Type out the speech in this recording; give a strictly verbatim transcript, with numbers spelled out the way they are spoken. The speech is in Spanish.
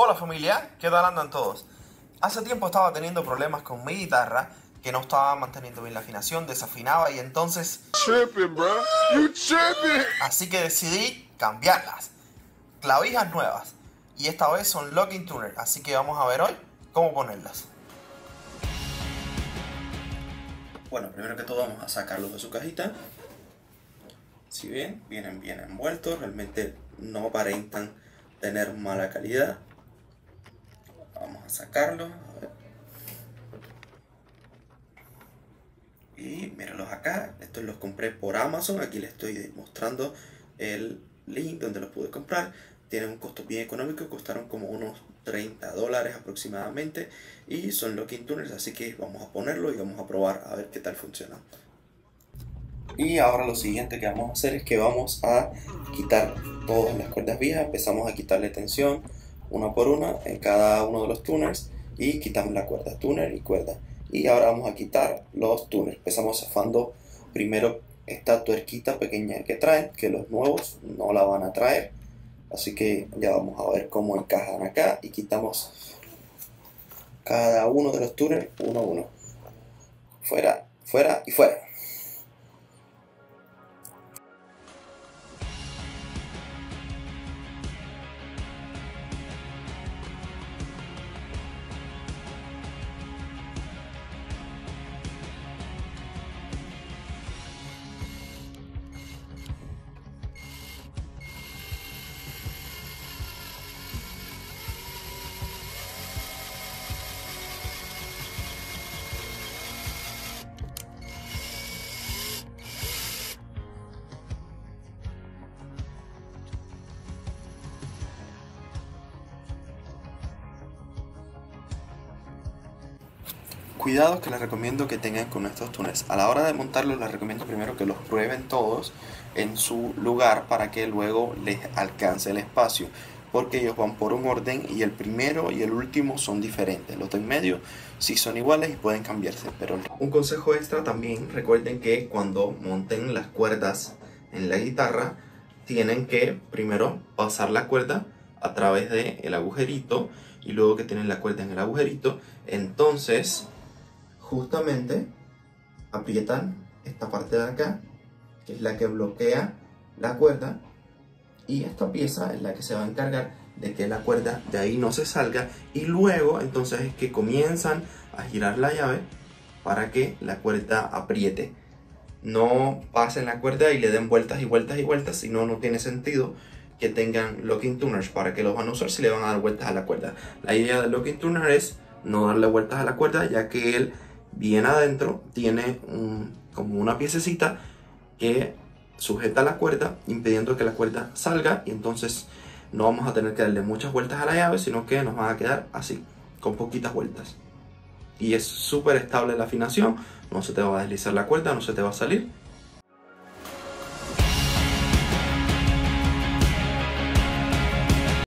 Hola familia, ¿qué tal andan todos? Hace tiempo estaba teniendo problemas con mi guitarra, que no estaba manteniendo bien la afinación, desafinaba y entonces... Tripping, bro. You tripping. Así que decidí cambiarlas. Clavijas nuevas. Y esta vez son Locking Tuners, así que vamos a ver hoy cómo ponerlas. Bueno, primero que todo vamos a sacarlos de su cajita. Si bien, vienen bien envueltos, realmente no aparentan tener mala calidad. Vamos a sacarlos. Y mírenlos acá, estos los compré por Amazon, aquí les estoy mostrando el link donde los pude comprar. Tienen un costo bien económico, costaron como unos treinta dólares aproximadamente. Y son Locking Tuners, así que vamos a ponerlo y vamos a probar a ver qué tal funciona. Y ahora lo siguiente que vamos a hacer es que vamos a quitar todas las cuerdas viejas. Empezamos a quitarle tensión una por una en cada uno de los tuners. Y quitamos la cuerda, tuner y cuerda. Y ahora vamos a quitar los tuners. Empezamos zafando primero esta tuerquita pequeña que traen, que los nuevos no la van a traer. Así que ya vamos a ver cómo encajan acá. Y quitamos cada uno de los tuners uno a uno. Fuera, fuera y fuera. Cuidados que les recomiendo que tengan con estos tuners. A la hora de montarlos les recomiendo primero que los prueben todos en su lugar para que luego les alcance el espacio, porque ellos van por un orden y el primero y el último son diferentes. Los de en medio sí son iguales y pueden cambiarse. Pero un consejo extra también, recuerden que cuando monten las cuerdas en la guitarra tienen que primero pasar la cuerda a través del agujerito y luego que tienen la cuerda en el agujerito, entonces justamente aprietan esta parte de acá, que es la que bloquea la cuerda, y esta pieza es la que se va a encargar de que la cuerda de ahí no se salga, y luego entonces es que comienzan a girar la llave para que la cuerda apriete. No pasen la cuerda y le den vueltas y vueltas y vueltas, si no, no tiene sentido que tengan Locking Tuners. ¿Para que los van a usar si le van a dar vueltas a la cuerda? La idea del Locking Tuner es no darle vueltas a la cuerda, ya que él bien adentro tiene un, como una piececita que sujeta la cuerda, impidiendo que la cuerda salga, y entonces no vamos a tener que darle muchas vueltas a la llave, sino que nos van a quedar así, con poquitas vueltas, y es súper estable la afinación, no se te va a deslizar la cuerda, no se te va a salir,